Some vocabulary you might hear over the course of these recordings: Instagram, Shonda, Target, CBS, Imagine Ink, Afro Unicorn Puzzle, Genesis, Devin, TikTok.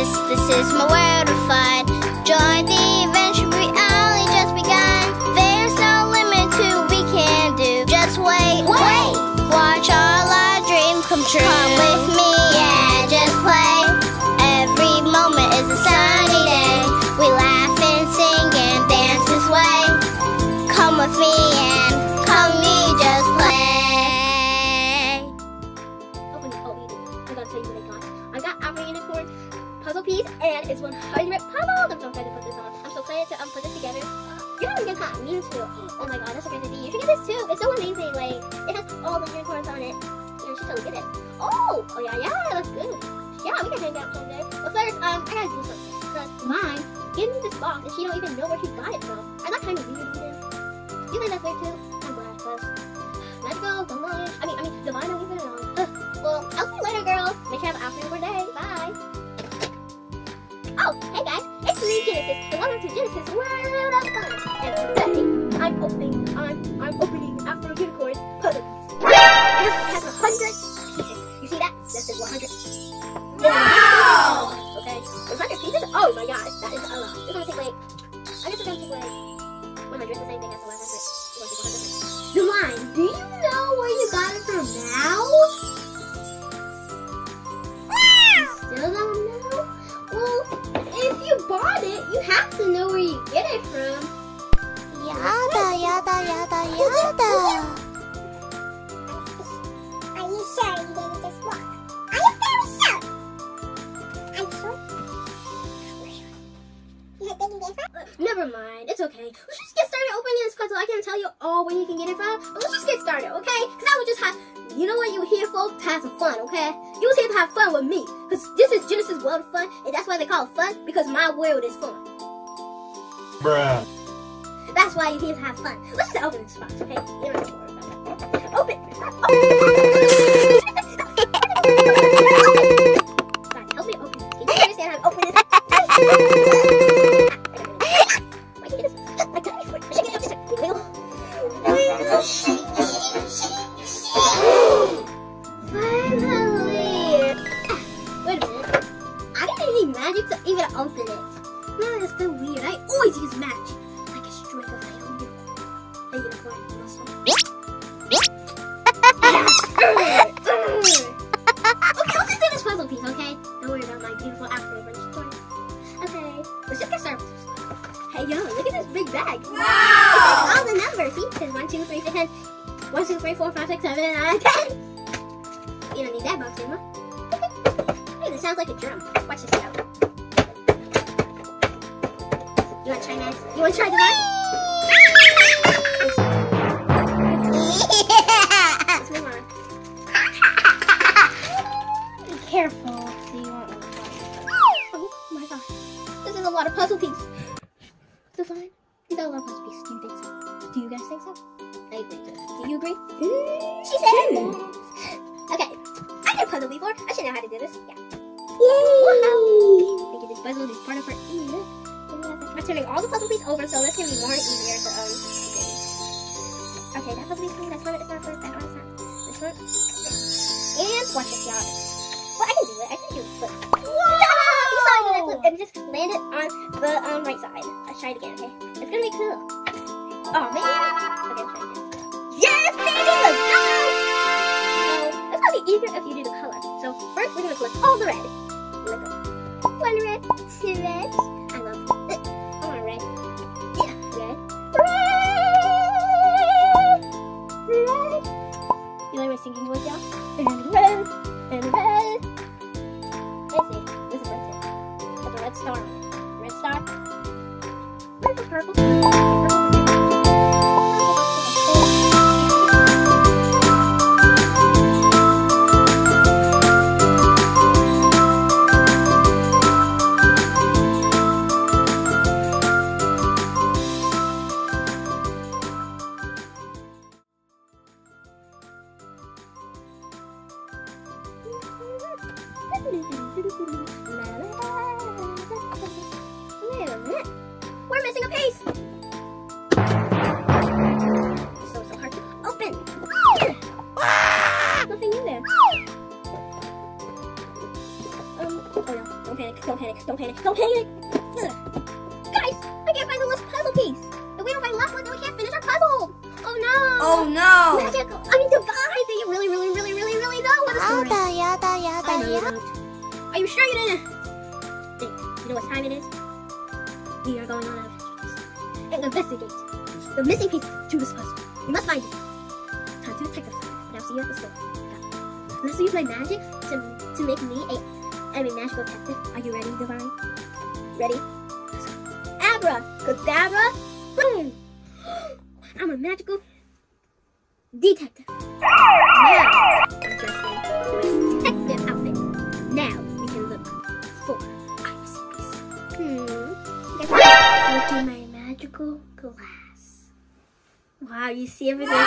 Genesis, this is my world of fun. Join the adventure, we only just begun. There's no limit to what we can do. Just wait, wait, watch all our dreams come true. Come with me, yeah, just play. Every moment is a sunny day. We laugh and sing and dance this way. Come with me and come me, just play. I gotta tell you what I got. I got Afro Unicorn Puzzle piece, and it's 100 puzzles. I'm so excited to put this on. I'm so excited to put this together. You're having a good time. Me too. Oh my god, that's so great to be. You should get this too. It's so amazing. Like, it has all the unicorns on it. You should totally get it. Oh, oh yeah, yeah, that's good. Yeah, we can hang out someday. But first, I gotta do something. Because mine gave me this box, and she don't even know where she got it from. I got kind of weird too. You think that's weird too? I'm glad, because magical, don't lie. I mean, divine, don't even know. Well, I'll see you later, girls. Make sure you have an afternoon day. Bye. Oh, hey guys, it's me, Genesis, and welcome to Genesis World of Fun. And today, I'm opening Afro Unicorn Puzzle. It has 100 pieces. You see that? That says 100. Wow! Okay, 100 pieces? Oh my gosh, that is a lot. It's gonna take like, I guess it's gonna take like 100, the same thing as the 100. It's gonna take 100. Divine, do you know where you got it from now? Know where you get it from. Yada yada yada yada. Are you sure you didn't just walk? Are you very sure? Are you sure? You're thinking different? Never mind, it's okay. Let's just get started opening this puzzle. I can't tell you all where you can get it from, but let's just get started, okay? Because I would just have, you know what you were here for? To have some fun, okay? You was here to have fun with me. Because this is Genesis World of Fun, and that's why they call it fun, because my world is fun. Bruh. That's why you need to have fun. Let's just open this box, okay? You don't have to worry about that. Open! Sorry, help me open this. Can you understand how to open this? Why can't you get this? I got it. I should get this. Finally! Wait a minute. I didn't need magic to even open it. Man, that's so weird. I always use magic. Like a strike of my own unicorn. A unicorn muscle. Okay, let's just do this puzzle piece, okay? Don't worry about my beautiful afro unicorn. Okay, let's just get started. Hey, yo, look at this big bag. Wow! All the numbers. See? It says 1, 2, 3, 4, 10. 1, 2, 3, 4, 5, 6, 7, 9, 10. You don't need that box anymore. Hey, this sounds like a drum. Watch this out. You want to try nice? You want to try the one? Let's move on. Be careful. So you won't lose one. Oh my gosh. This is a lot of puzzle pieces. Divine? Is that a lot of puzzle pieces? Do you think so? Do you guys think so? I think so. Do you agree? She said yes. Okay. I did a puzzle before. I should know how to do this. Yeah. Yay! Making this puzzle is part of her ear. I'm turning all the puzzle pieces over, so this can be more easier for okay, that puzzle piece coming, that's one, it's not first, that one, it's not this one. And watch this, y'all. Well, I can do it, flip. Whoa! You saw I did that flip, and just land it on the right side. Let's try it again, okay? It's gonna be cool. Oh man! Okay, let's try it again. Yes, baby, let's go! So, it's gonna be easier if you do the color. So, first we're gonna flip all the red. Look up. One red, two red. Singing with y'all. And red, let's see, this is red too. There's a red star on it. Red star, red for purple, we're missing a piece. So hard to open. Nothing in there. Oh no, don't panic. Don't panic, don't panic, don't panic! Ugh. Guys, I can't find the last puzzle piece! If we don't find the last one, then we can't finish our puzzle! Oh no! Oh no! Magic! I mean, goodbye! Do you really know what a story is? Are you sure you didn't? You know what time it is? We are going on an adventure and investigate the missing piece to this puzzle. We must find it. Time to detective science, and I'll see you at the store. Got it. Let's use my magic to make me a magical detective. Are you ready, Divine? Ready? Let's go. Abra! Kadabra! Boom! I'm a magical detective. Now, I'm dressed in my detective outfit. Now, we can look for Iris. Look in my magical glass. Wow, you see everything.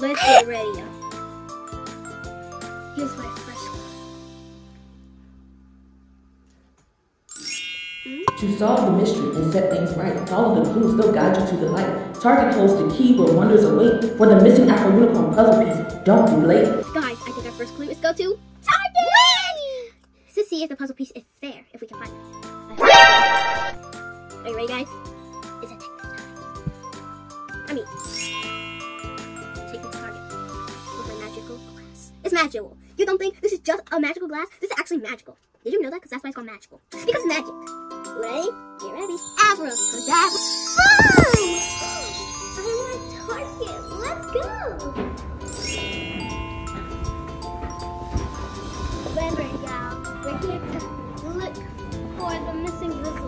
Let's get ready. Here's my first one. To solve the mystery and set things right, follow the clues, they'll guide you to the light. Target holds the key where wonders await. For the missing Afro Unicorn puzzle piece, don't be late. Guys, I think our first clue is go to Target! Whee! To see if the puzzle piece is there, if we can find it. Are you ready, guys? It's a tech time. It's magical. You don't think this is just a magical glass? This is actually magical. Did you know that? Because that's why it's called magical. It's because magic. Ready? Get ready. Abracadabra. Boom! I'm at Target. Let's go. Remember, y'all, we're here to look for the missing puzzle.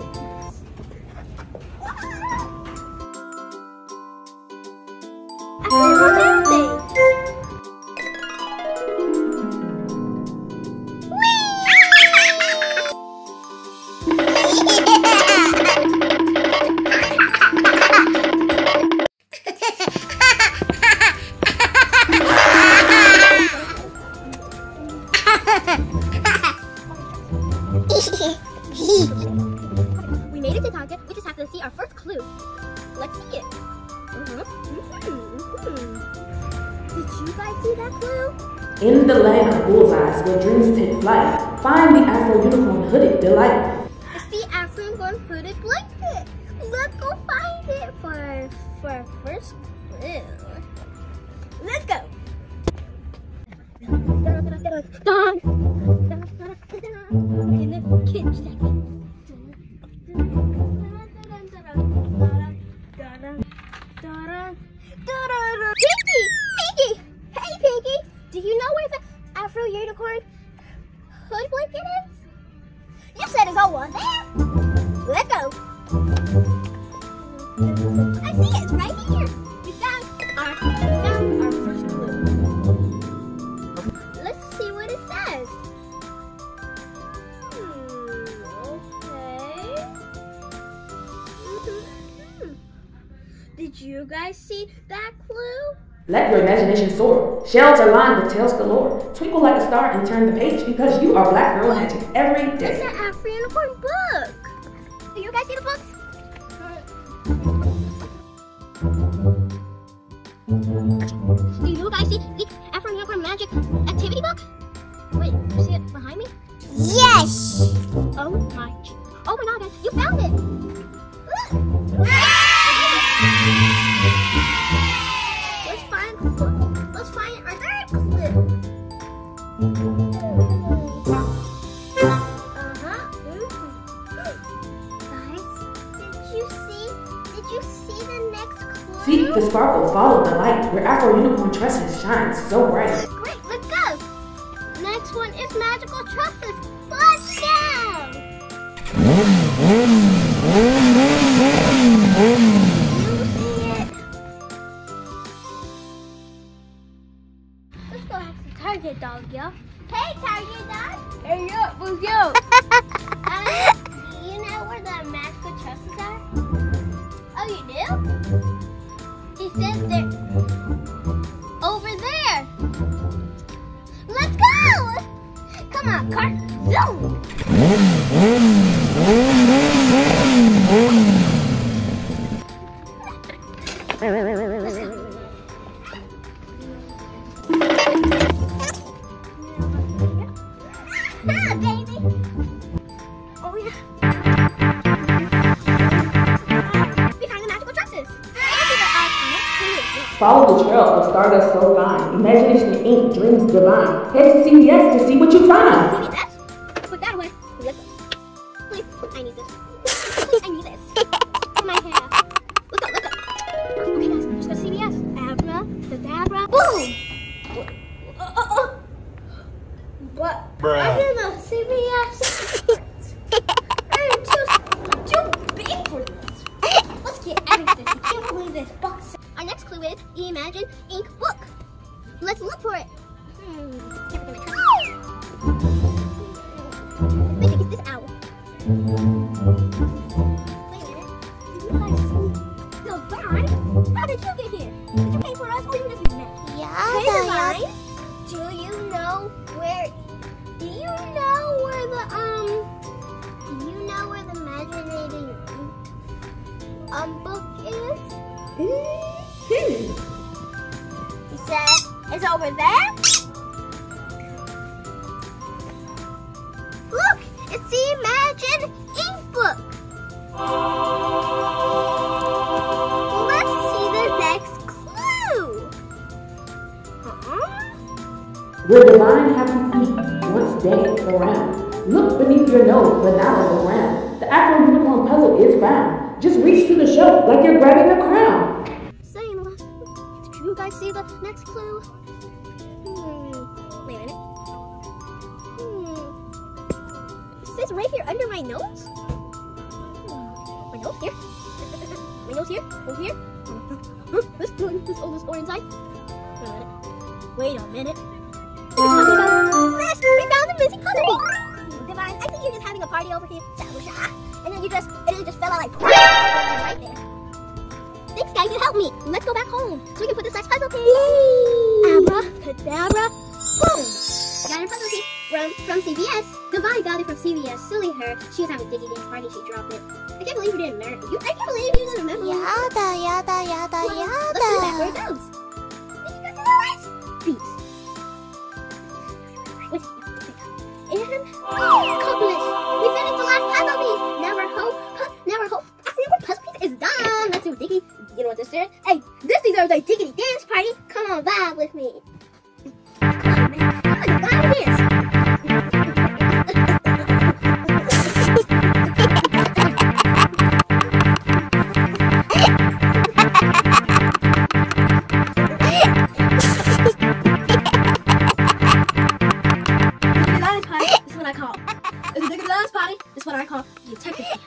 We made it to Target. We just have to see our first clue. Let's see it. Did you guys see that clue? In the land of bullseyes, where dreams take flight, find the Afro Unicorn hooded delight. It's the Afro Unicorn hooded blanket. Let's go find it for our first clue. Let's go. In the kitchen. Pinky! Pinky! Hey, Pinky! Do you know where the Afro Unicorn hood blanket is? You said it's all one there! Let's go! I see it! It's right here! We found our first clue. Let's see what it says. Did you guys see that clue? Let your imagination soar. Shells are lined with tales galore. Twinkle like a star and turn the page because you are Black Girl Magic every day. It's an Afro Unicorn book. Do you guys see the books? Do you guys see the Afro Unicorn Magic activity book? Wait, you see it behind me? Yes! Oh my god, guys, you found it! Look! Ah! Let's find our third clue. Guys, did you see the next clue? See the sparkle, follow the light, where Afro Unicorn Tresses shines so bright. Great, let's go. Next one is magical tresses. Let's go. Target dog, yo. Hey, Target dog. Hey, yo, who's yo? Do you know where the magical tresses are? Oh, you do? She says they're over there. Let's go! Come on, car. Zoom! Let's go. Follow the trail of stardust so fine. Imagination Ink, dreams divine. Head to CBS to see what you find. Give me that. Put that away. Please, I need this. Please, I need this. For my hair. Look up, look up. Okay, guys, let's go to CBS. Abra, boom! What? Bruh. I'm in the CBS. I'm too big for this. Let's get everything. I can't believe this box. Our next clue is the Imagine Ink book. Let's look for it. Wait, it's this owl. Wait a minute. You guys see Divine? How did you get here? Did you pay for us or you just met? Yeah. Hey Divine, do you know where the Imaginating book is? You said it's over there? Look, it's the Imagine Ink book. Let's see the next clue. Will Divine have to eat once day around? Look beneath your nose, but not on the ground. The Afro Unicorn Puzzle is found. Just reach to the shelf like you're grabbing a crown. You guys see the next clue? Wait a minute. It says right here under my nose? My nose here? My nose here? Over here? This orange side? Wait a minute. We found the missing puzzle piece! Divine, I think you're just having a party over here. And then it just fell out like right there. Thanks guys, you helped me. Let's go back home so we can put this next puzzle piece. Yay! Abracadabra, boom! Got a puzzle piece from CBS. Divine got it from CBS. Silly her. She was having a diggy dance party. She dropped it. I can't believe you didn't remember. I can't believe you didn't remember. Yada yada yada yada. Let's go back where it goes. Did you go to the last piece? And accomplished. We finished the last puzzle piece. Now we're home. Actually, our puzzle piece is done. Let's do diggy. You know what this is? Hey, this deserves a diggity dance party. Come on, vibe with me. This is what I call the detective dance.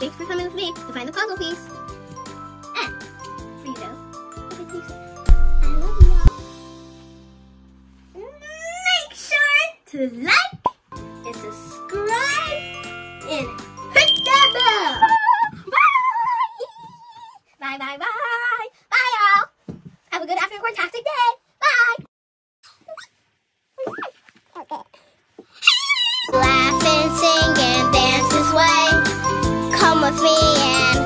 Thanks for coming with me to find the puzzle piece. And for you though, I love y'all. Make sure to like and subscribe and hit that bell. Bye. Bye, bye, bye. Bye, y'all. Have a good after-corntastic day. Laugh and sing and dance this way. Come with me and